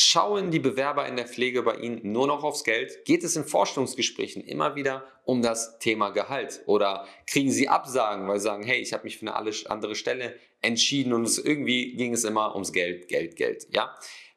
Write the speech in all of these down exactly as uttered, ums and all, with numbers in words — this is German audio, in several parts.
Schauen die Bewerber in der Pflege bei Ihnen nur noch aufs Geld? Geht es in Vorstellungsgesprächen immer wieder um das Thema Gehalt? Oder kriegen Sie Absagen, weil Sie sagen, hey, ich habe mich für eine andere Stelle entschieden und es irgendwie ging es immer ums Geld, Geld, Geld. Ja?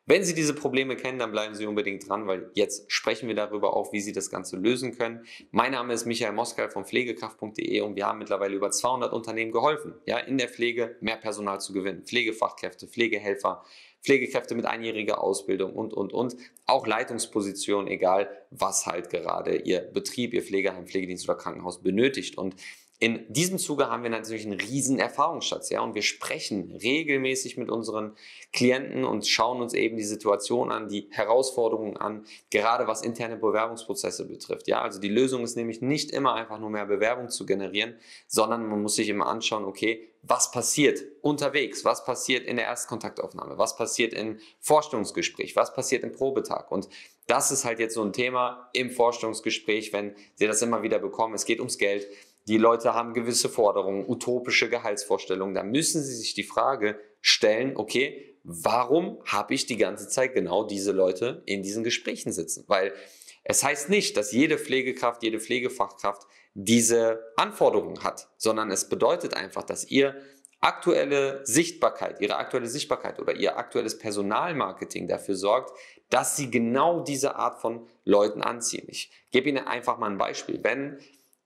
Wenn Sie diese Probleme kennen, dann bleiben Sie unbedingt dran, weil jetzt sprechen wir darüber auch, wie Sie das Ganze lösen können. Mein Name ist Michael Moskal von pflegekraft punkt de und wir haben mittlerweile über zweihundert Unternehmen geholfen, ja, in der Pflege mehr Personal zu gewinnen. Pflegefachkräfte, Pflegehelfer, Pflegekräfte mit einjähriger Ausbildung und, und, und. Auch Leitungspositionen, egal was halt gerade Ihr Betrieb, Ihr Pflegeheim, Pflegedienst oder Krankenhaus benötigt. Und in diesem Zuge haben wir natürlich einen riesen Erfahrungsschatz, ja, und wir sprechen regelmäßig mit unseren Klienten und schauen uns eben die Situation an, die Herausforderungen an, gerade was interne Bewerbungsprozesse betrifft, ja. Also die Lösung ist nämlich nicht immer einfach nur mehr Bewerbung zu generieren, sondern man muss sich immer anschauen, okay, was passiert unterwegs, was passiert in der Erstkontaktaufnahme, was passiert im Vorstellungsgespräch, was passiert im Probetag. Und das ist halt jetzt so ein Thema im Vorstellungsgespräch, wenn Sie das immer wieder bekommen, es geht ums Geld. Die Leute haben gewisse Forderungen, utopische Gehaltsvorstellungen. Da müssen Sie sich die Frage stellen, okay, warum habe ich die ganze Zeit genau diese Leute in diesen Gesprächen sitzen? Weil es heißt nicht, dass jede Pflegekraft, jede Pflegefachkraft diese Anforderungen hat, sondern es bedeutet einfach, dass ihr aktuelle Sichtbarkeit, ihre aktuelle Sichtbarkeit oder ihr aktuelles Personalmarketing dafür sorgt, dass Sie genau diese Art von Leuten anziehen. Ich gebe Ihnen einfach mal ein Beispiel. Wenn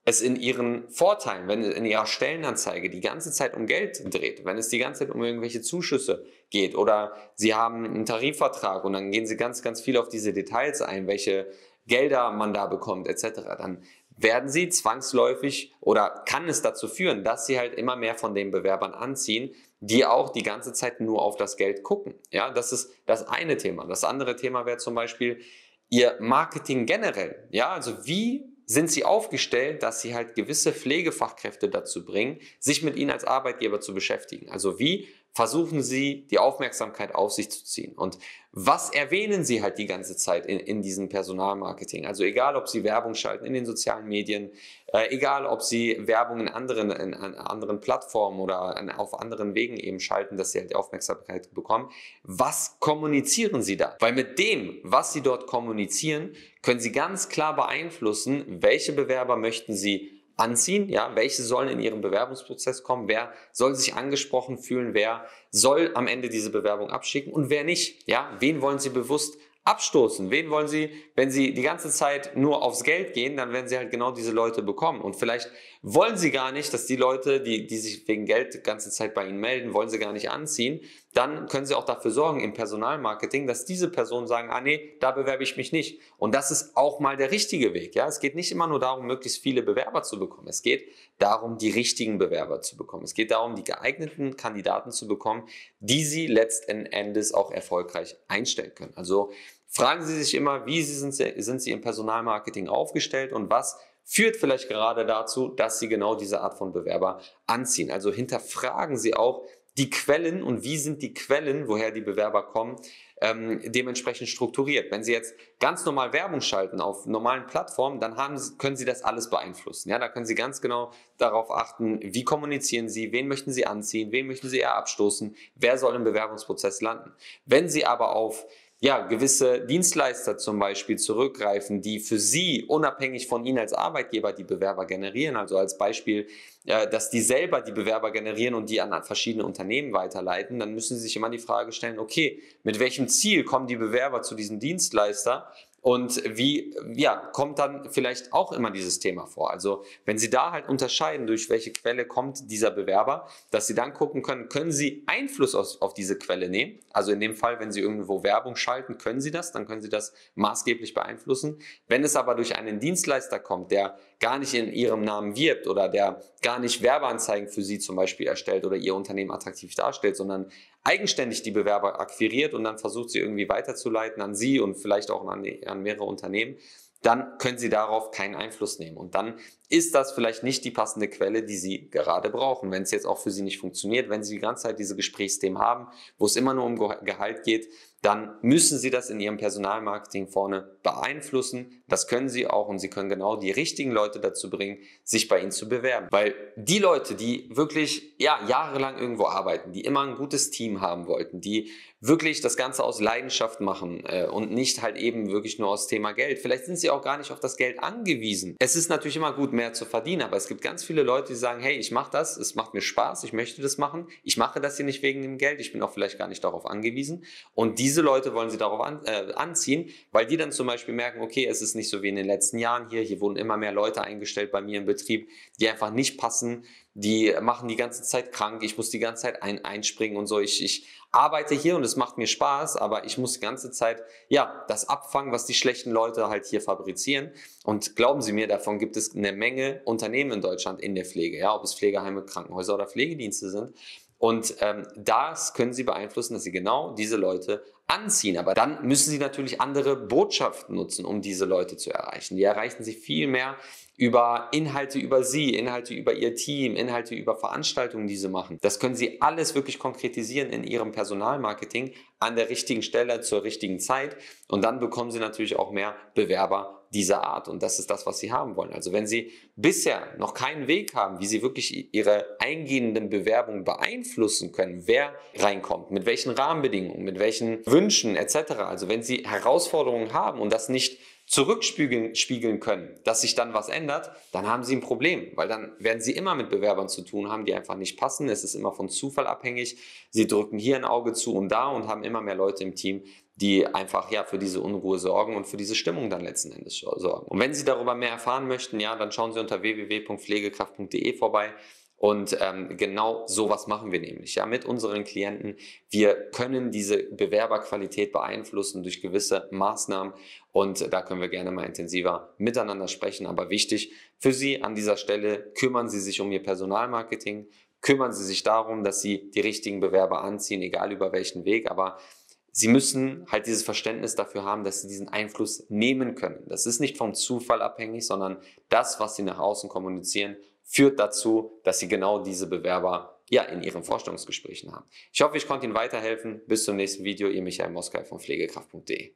es in Ihren Vorteilen, wenn es in Ihrer Stellenanzeige die ganze Zeit um Geld dreht, wenn es die ganze Zeit um irgendwelche Zuschüsse geht oder Sie haben einen Tarifvertrag und dann gehen Sie ganz, ganz viel auf diese Details ein, welche Gelder man da bekommt et cetera, dann werden Sie zwangsläufig oder kann es dazu führen, dass Sie halt immer mehr von den Bewerbern anziehen, die auch die ganze Zeit nur auf das Geld gucken. Ja, das ist das eine Thema. Das andere Thema wäre zum Beispiel Ihr Marketing generell. Ja, also wie sind Sie aufgestellt, dass Sie halt gewisse Pflegefachkräfte dazu bringen, sich mit Ihnen als Arbeitgeber zu beschäftigen? Also wie versuchen Sie, die Aufmerksamkeit auf sich zu ziehen? Und was erwähnen Sie halt die ganze Zeit in, in diesem Personalmarketing? Also egal, ob Sie Werbung schalten in den sozialen Medien, äh, egal, ob Sie Werbung in anderen, in, in anderen Plattformen oder in, auf anderen Wegen eben schalten, dass Sie halt die Aufmerksamkeit bekommen. Was kommunizieren Sie da? Weil mit dem, was Sie dort kommunizieren, können Sie ganz klar beeinflussen, welche Bewerber möchten Sie anziehen, ja, welche sollen in Ihren Bewerbungsprozess kommen, wer soll sich angesprochen fühlen, wer soll am Ende diese Bewerbung abschicken und wer nicht, ja, wen wollen Sie bewusst abstoßen, wen wollen Sie, wenn Sie die ganze Zeit nur aufs Geld gehen, dann werden Sie halt genau diese Leute bekommen und vielleicht wollen Sie gar nicht, dass die Leute, die, die sich wegen Geld die ganze Zeit bei Ihnen melden, wollen Sie gar nicht anziehen, dann können Sie auch dafür sorgen im Personalmarketing, dass diese Personen sagen, ah nee, da bewerbe ich mich nicht. Und das ist auch mal der richtige Weg. Ja? Es geht nicht immer nur darum, möglichst viele Bewerber zu bekommen. Es geht darum, die richtigen Bewerber zu bekommen. Es geht darum, die geeigneten Kandidaten zu bekommen, die Sie letzten Endes auch erfolgreich einstellen können. Also fragen Sie sich immer, wie Sie sind, sind Sie im Personalmarketing aufgestellt und was führt vielleicht gerade dazu, dass Sie genau diese Art von Bewerber anziehen. Also hinterfragen Sie auch die Quellen und wie sind die Quellen, woher die Bewerber kommen, ähm, dementsprechend strukturiert. Wenn Sie jetzt ganz normal Werbung schalten auf normalen Plattformen, dann haben Sie, können Sie das alles beeinflussen. Ja, da können Sie ganz genau darauf achten, wie kommunizieren Sie, wen möchten Sie anziehen, wen möchten Sie eher abstoßen, wer soll im Bewerbungsprozess landen. Wenn Sie aber auf ja, gewisse Dienstleister zum Beispiel zurückgreifen, die für Sie unabhängig von Ihnen als Arbeitgeber die Bewerber generieren, also als Beispiel, dass die selber die Bewerber generieren und die an verschiedene Unternehmen weiterleiten, dann müssen Sie sich immer die Frage stellen, okay, mit welchem Ziel kommen die Bewerber zu diesem Dienstleister? Und wie ja, kommt dann vielleicht auch immer dieses Thema vor? Also wenn Sie da halt unterscheiden, durch welche Quelle kommt dieser Bewerber, dass Sie dann gucken können, können Sie Einfluss auf, auf diese Quelle nehmen? Also in dem Fall, wenn Sie irgendwo Werbung schalten, können Sie das, dann können Sie das maßgeblich beeinflussen. Wenn es aber durch einen Dienstleister kommt, der gar nicht in Ihrem Namen wirbt oder der gar nicht Werbeanzeigen für Sie zum Beispiel erstellt oder Ihr Unternehmen attraktiv darstellt, sondern eigenständig die Bewerber akquiriert und dann versucht, sie irgendwie weiterzuleiten an Sie und vielleicht auch an, an mehrere Unternehmen, dann können Sie darauf keinen Einfluss nehmen. Und dann ist das vielleicht nicht die passende Quelle, die Sie gerade brauchen. Wenn es jetzt auch für Sie nicht funktioniert, wenn Sie die ganze Zeit diese Gesprächsthemen haben, wo es immer nur um Gehalt geht, dann müssen Sie das in Ihrem Personalmarketing vorne beeinflussen. Das können Sie auch und Sie können genau die richtigen Leute dazu bringen, sich bei Ihnen zu bewerben. Weil die Leute, die wirklich ja, jahrelang irgendwo arbeiten, die immer ein gutes Team haben wollten, die wirklich das Ganze aus Leidenschaft machen äh, und nicht halt eben wirklich nur aus Thema Geld. Vielleicht sind Sie auch gar nicht auf das Geld angewiesen. Es ist natürlich immer gut, mehr zu verdienen, aber es gibt ganz viele Leute, die sagen, hey, ich mache das, es macht mir Spaß, ich möchte das machen, ich mache das hier nicht wegen dem Geld, ich bin auch vielleicht gar nicht darauf angewiesen. Und diese Leute wollen Sie darauf an, äh, anziehen, weil die dann zum Beispiel merken, okay, es ist nicht so wie in den letzten Jahren hier, hier wurden immer mehr Leute eingestellt bei mir im Betrieb, die einfach nicht passen, die machen die ganze Zeit krank, ich muss die ganze Zeit ein, einspringen und so, ich, ich arbeite hier und es macht mir Spaß, aber ich muss die ganze Zeit ja, das abfangen, was die schlechten Leute halt hier fabrizieren. Und glauben Sie mir, davon gibt es eine Menge Unternehmen in Deutschland in der Pflege, ja, ob es Pflegeheime, Krankenhäuser oder Pflegedienste sind. Und ähm, das können Sie beeinflussen, dass Sie genau diese Leute anziehen. Aber dann müssen Sie natürlich andere Botschaften nutzen, um diese Leute zu erreichen. Die erreichen Sie viel mehr über Inhalte über Sie, Inhalte über Ihr Team, Inhalte über Veranstaltungen, die Sie machen. Das können Sie alles wirklich konkretisieren in Ihrem Personalmarketing an der richtigen Stelle, zur richtigen Zeit. Und dann bekommen Sie natürlich auch mehr Bewerber dieser Art. Und das ist das, was Sie haben wollen. Also wenn Sie bisher noch keinen Weg haben, wie Sie wirklich Ihre eingehenden Bewerbungen beeinflussen können, wer reinkommt, mit welchen Rahmenbedingungen, mit welchen Wünschen et cetera. Also wenn Sie Herausforderungen haben und das nicht zurückspiegeln können, dass sich dann was ändert, dann haben Sie ein Problem, weil dann werden Sie immer mit Bewerbern zu tun haben, die einfach nicht passen. Es ist immer von Zufall abhängig. Sie drücken hier ein Auge zu und da und haben immer mehr Leute im Team, die einfach ja für diese Unruhe sorgen und für diese Stimmung dann letzten Endes sorgen. Und wenn Sie darüber mehr erfahren möchten, ja, dann schauen Sie unter w w w punkt pflegekraft punkt de vorbei. Und ähm, genau sowas machen wir nämlich ja, mit unseren Klienten. Wir können diese Bewerberqualität beeinflussen durch gewisse Maßnahmen und da können wir gerne mal intensiver miteinander sprechen. Aber wichtig für Sie an dieser Stelle, kümmern Sie sich um Ihr Personalmarketing, kümmern Sie sich darum, dass Sie die richtigen Bewerber anziehen, egal über welchen Weg, aber Sie müssen halt dieses Verständnis dafür haben, dass Sie diesen Einfluss nehmen können. Das ist nicht vom Zufall abhängig, sondern das, was Sie nach außen kommunizieren, führt dazu, dass Sie genau diese Bewerber ja in Ihren Vorstellungsgesprächen haben. Ich hoffe, ich konnte Ihnen weiterhelfen. Bis zum nächsten Video, Ihr Michael Moskal von pflegekraft punkt de.